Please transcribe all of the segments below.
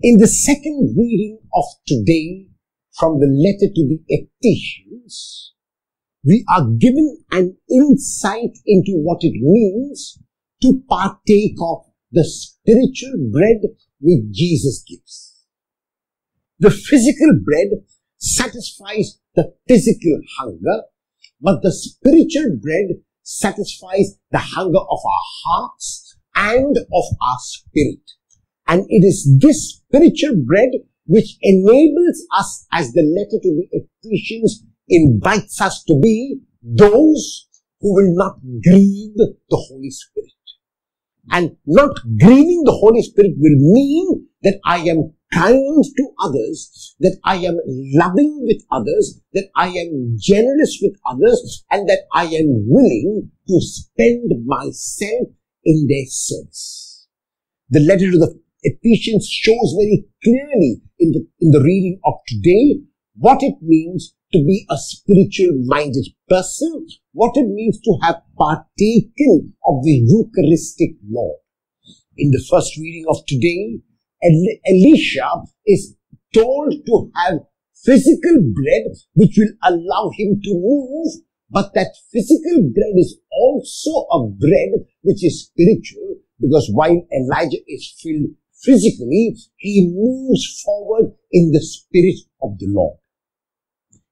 In the second reading of today from the letter to the Ephesians, we are given an insight into what it means to partake of the spiritual bread which Jesus gives. The physical bread satisfies the physical hunger, but the spiritual bread satisfies the hunger of our hearts and of our spirit. And it is this spiritual bread which enables us, as the letter to the Ephesians invites us to be, those who will not grieve the Holy Spirit. And not grieving the Holy Spirit will mean that I am kind to others, that I am loving with others, that I am generous with others, and that I am willing to spend myself in their service. The letter to the Ephesians shows very clearly in the reading of today what it means to be a spiritual-minded person, what it means to have partaken of the Eucharistic law. In the first reading of today, Elisha is told to have physical bread which will allow him to move, but that physical bread is also a bread which is spiritual, because while Elijah is filled physically, he moves forward in the spirit of the Lord.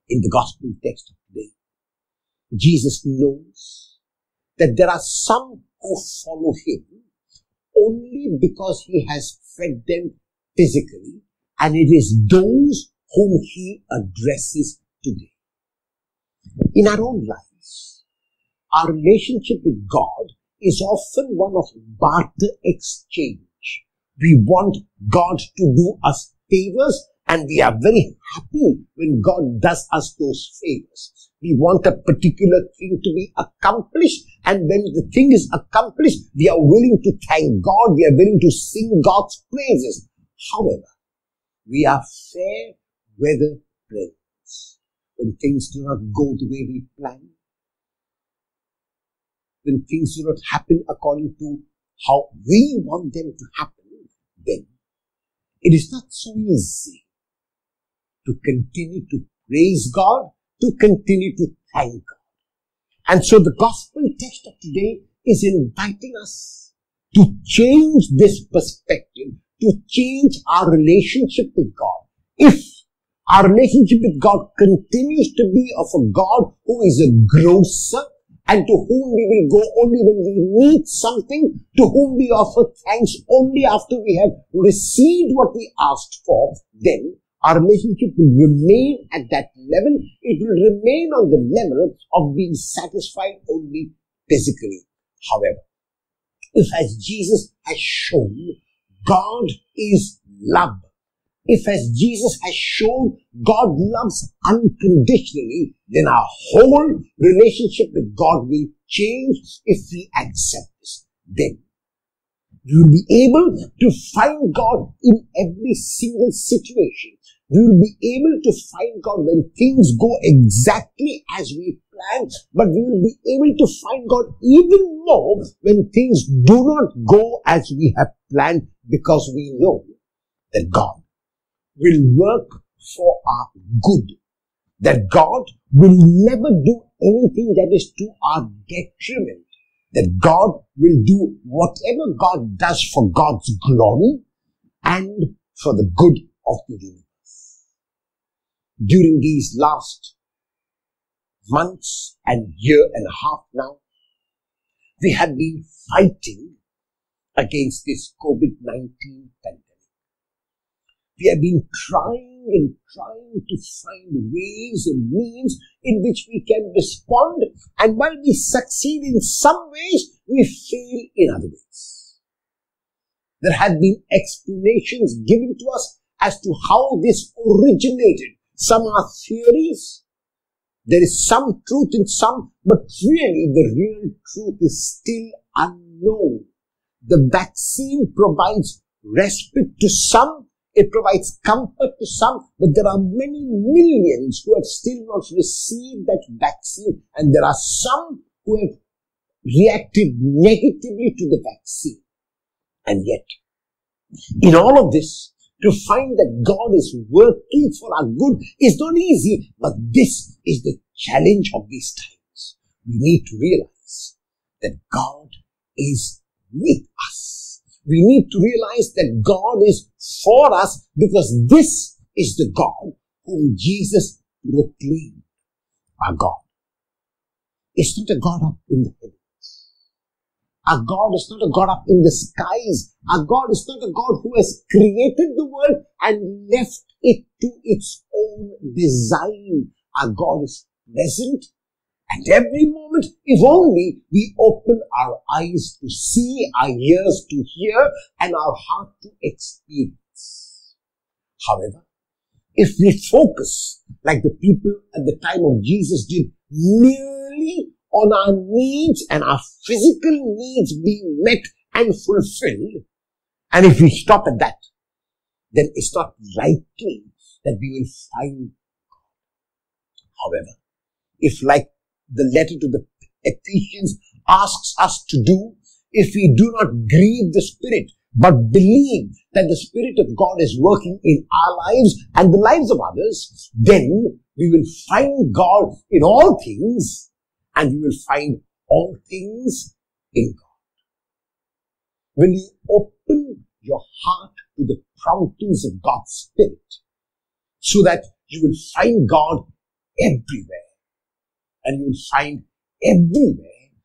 In the gospel text of today, Jesus knows that there are some who follow him only because he has fed them physically, and it is those whom he addresses today. In our own lives, our relationship with God is often one of barter exchange. We want God to do us favors, and we are very happy when God does us those favors. We want a particular thing to be accomplished, and when the thing is accomplished, we are willing to thank God, we are willing to sing God's praises. However, we are fair weather friends. When things do not go the way we planned, when things do not happen according to how we want them to happen, then it is not so easy to continue to praise God, to continue to thank God. And so the gospel text of today is inviting us to change this perspective, to change our relationship with God. If our relationship with God continues to be of a God who is a grocer, and to whom we will go only when we need something, to whom we offer thanks only after we have received what we asked for, then our relationship will remain at that level. It will remain on the level of being satisfied only physically. However, if, as Jesus has shown, God is love, if, as Jesus has shown, God loves unconditionally, then our whole relationship with God will change if we accept this. Then you will be able to find God in every single situation. You will be able to find God when things go exactly as we planned, but we will be able to find God even more when things do not go as we have planned, because we know that God will work for our good, that God will never do anything that is to our detriment, that God will do whatever God does for God's glory and for the good of the universe. During these last months and year and a half now, we have been fighting against this COVID-19 pandemic. We have been trying to find ways and means in which we can respond, and while we succeed in some ways, we fail in other ways. There have been explanations given to us as to how this originated. Some are theories. There is some truth in some, but really the real truth is still unknown. The vaccine provides respite to some, it provides comfort to some, but there are many millions who have still not received that vaccine, and there are some who have reacted negatively to the vaccine. And yet, in all of this, To find that God is working for our good is not easy, but this is the challenge of these times. We need to realize that God is with us. We need to realize that God is for us, because this is the God whom Jesus proclaimed. Our God is not a God up in the heavens. Our God is not a God up in the skies. Our God is not a God who has created the world and left it to its own design. Our God is present at every moment, if only we open our eyes to see, our ears to hear, and our heart to experience. However, if we focus, like the people at the time of Jesus did, merely on our needs and our physical needs being met and fulfilled, and if we stop at that, then it's not likely that we will find God. However, if, like the letter to the Ephesians asks us to do, if we do not grieve the Spirit, but believe that the Spirit of God is working in our lives and the lives of others, then we will find God in all things, and we will find all things in God. When you open your heart to the promptings of God's Spirit, so that you will find God everywhere, and you will find everywhere